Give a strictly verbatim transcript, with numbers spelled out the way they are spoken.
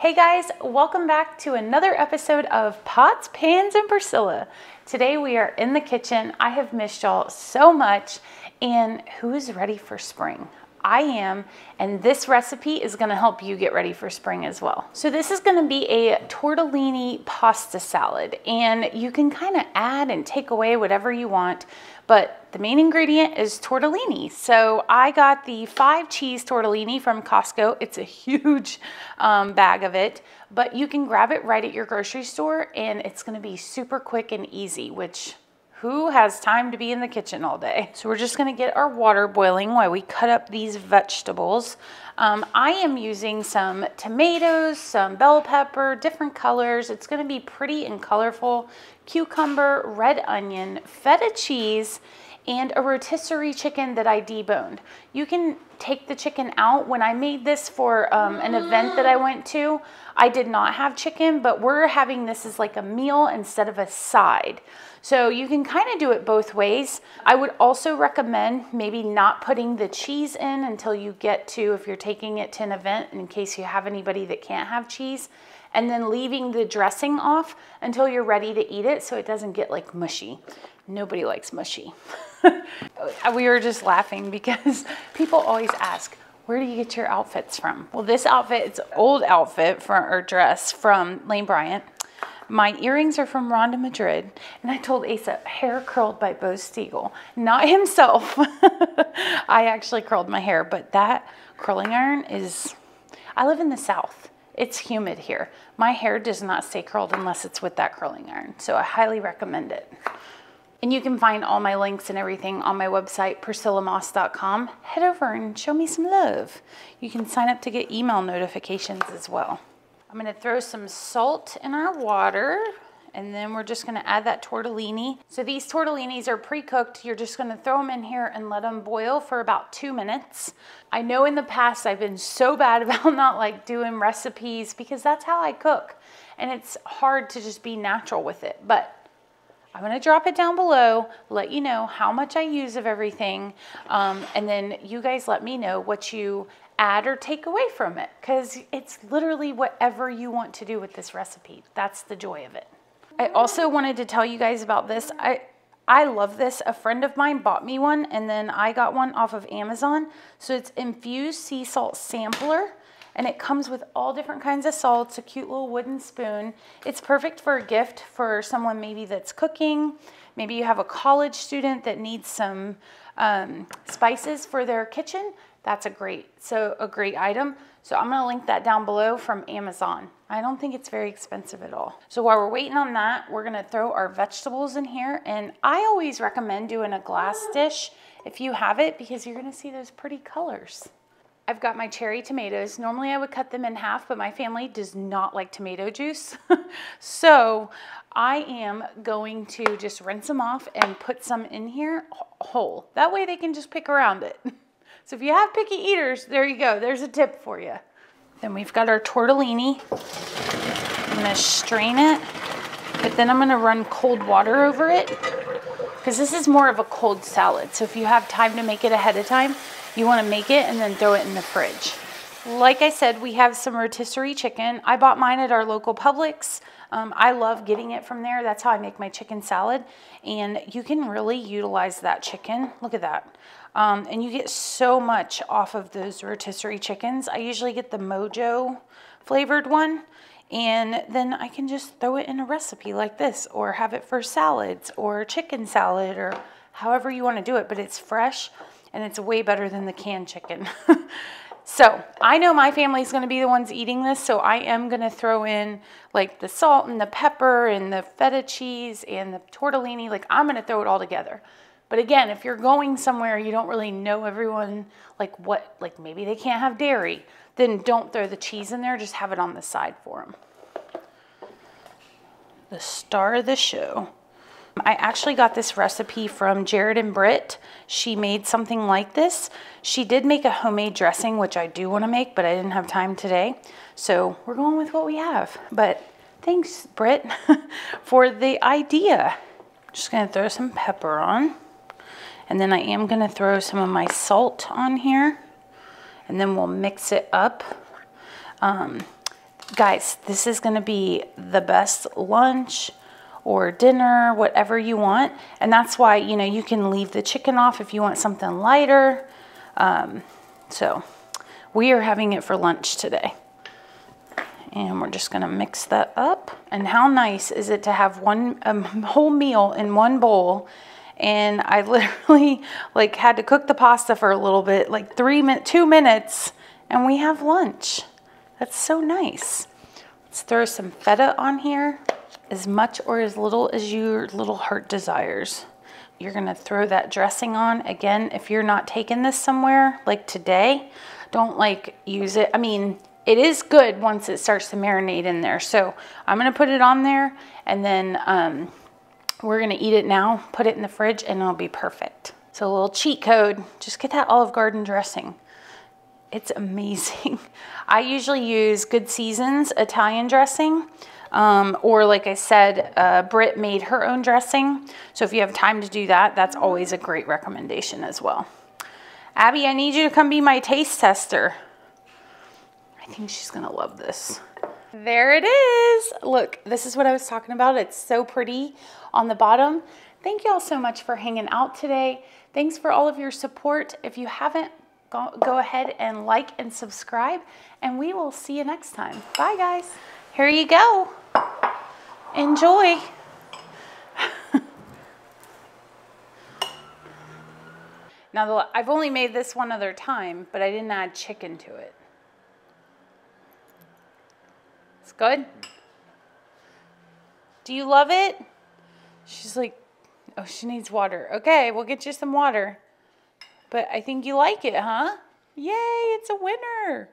Hey guys, welcome back to another episode of Pots, Pans, and Priscilla. Today we are in the kitchen. I have missed y'all so much, and who's ready for spring? I am, and this recipe is gonna help you get ready for spring as well. So this is gonna be a tortellini pasta salad, and you can kind of add and take away whatever you want, but the main ingredient is tortellini. So I got the five cheese tortellini from Costco. It's a huge um, bag of it, but you can grab it right at your grocery store, and it's gonna be super quick and easy, which who has time to be in the kitchen all day? So we're just gonna get our water boiling while we cut up these vegetables. Um, I am using some tomatoes, some bell pepper, different colors. It's gonna be pretty and colorful. Cucumber, red onion, feta cheese, and a rotisserie chicken that I deboned. You can take the chicken out. When I made this for um, an event that I went to, I did not have chicken, but we're having this as like a meal instead of a side. So you can kind of do it both ways. I would also recommend maybe not putting the cheese in until you get to, if you're taking it to an event, in case you have anybody that can't have cheese, and then leaving the dressing off until you're ready to eat it so it doesn't get like mushy. Nobody likes mushy. We were just laughing because people always ask, where do you get your outfits from? Well, this outfit, it's an old outfit from, or dress from Lane Bryant. My earrings are from Rhonda Madrid, and I told Asa, hair curled by Bo Steagle, not himself. I actually curled my hair, but that curling iron is, I live in the South. It's humid here. My hair does not stay curled unless it's with that curling iron, so I highly recommend it. And you can find all my links and everything on my website, priscilla maass dot com. Head over and show me some love. You can sign up to get email notifications as well. I'm gonna throw some salt in our water, and then we're just gonna add that tortellini. So these tortellinis are pre-cooked. You're just gonna throw them in here and let them boil for about two minutes. I know in the past I've been so bad about not like doing recipes because that's how I cook. And it's hard to just be natural with it, but I'm gonna drop it down below, let you know how much I use of everything, um, and then you guys let me know what you add or take away from it, because it's literally whatever you want to do with this recipe. That's the joy of it. I also wanted to tell you guys about this. I, I love this. A friend of mine bought me one, and then I got one off of Amazon. So it's infused sea salt sampler, and it comes with all different kinds of salts, a cute little wooden spoon. It's perfect for a gift for someone maybe that's cooking. Maybe you have a college student that needs some um, spices for their kitchen. That's a great, so a great item. So I'm gonna link that down below from Amazon. I don't think it's very expensive at all. So while we're waiting on that, we're gonna throw our vegetables in here. And I always recommend doing a glass dish if you have it, because you're gonna see those pretty colors. I've got my cherry tomatoes. Normally I would cut them in half, but my family does not like tomato juice. So I am going to just rinse them off and put some in here whole. That way they can just pick around it. So if you have picky eaters, there you go. There's a tip for you. Then we've got our tortellini. I'm gonna strain it, but then I'm gonna run cold water over it because this is more of a cold salad. So if you have time to make it ahead of time, you wanna make it and then throw it in the fridge. Like I said, we have some rotisserie chicken. I bought mine at our local Publix. Um, I love getting it from there. That's how I make my chicken salad. And you can really utilize that chicken. Look at that. Um, and you get so much off of those rotisserie chickens. I usually get the Mojo flavored one. And then I can just throw it in a recipe like this, or have it for salads or chicken salad, or however you want to do it. But it's fresh, and it's way better than the canned chicken. So I know my family's gonna be the ones eating this, so I am gonna throw in like the salt and the pepper and the feta cheese and the tortellini. Like, I'm gonna throw it all together. But again, if you're going somewhere you don't really know everyone, like what, like maybe they can't have dairy, then don't throw the cheese in there, just have it on the side for them. The star of the show. I actually got this recipe from Jared and Britt. She made something like this. She did make a homemade dressing, which I do want to make, but I didn't have time today. So we're going with what we have. But thanks, Britt, for the idea. Just going to throw some pepper on. And then I am going to throw some of my salt on here. And then we'll mix it up. Um, Guys, this is gonna be the best lunch or dinner, whatever you want. And that's why, you know, you can leave the chicken off if you want something lighter. Um, so we are having it for lunch today. And we're just gonna mix that up. And how nice is it to have one um, whole meal in one bowl? And I literally like had to cook the pasta for a little bit, like three minutes, two minutes, and we have lunch. That's so nice. Let's throw some feta on here. As much or as little as your little heart desires. You're gonna throw that dressing on. Again, if you're not taking this somewhere, like today, don't like use it. I mean, it is good once it starts to marinate in there. So I'm gonna put it on there and then um, we're gonna eat it now, put it in the fridge and it'll be perfect. So a little cheat code, just get that Olive Garden dressing. It's amazing. I usually use Good Seasons Italian dressing. Um, or like I said, uh, Britt made her own dressing. So if you have time to do that, that's always a great recommendation as well. Abby, I need you to come be my taste tester. I think she's gonna love this. There it is. Look, this is what I was talking about. It's so pretty on the bottom. Thank you all so much for hanging out today. Thanks for all of your support. If you haven't, go, go ahead and like and subscribe, and we will see you next time. Bye, guys. Here you go. Enjoy. Now, I've only made this one other time, but I didn't add chicken to it. It's good? Do you love it? She's like, oh, she needs water. Okay, we'll get you some water. But I think you like it, huh? Yay, it's a winner.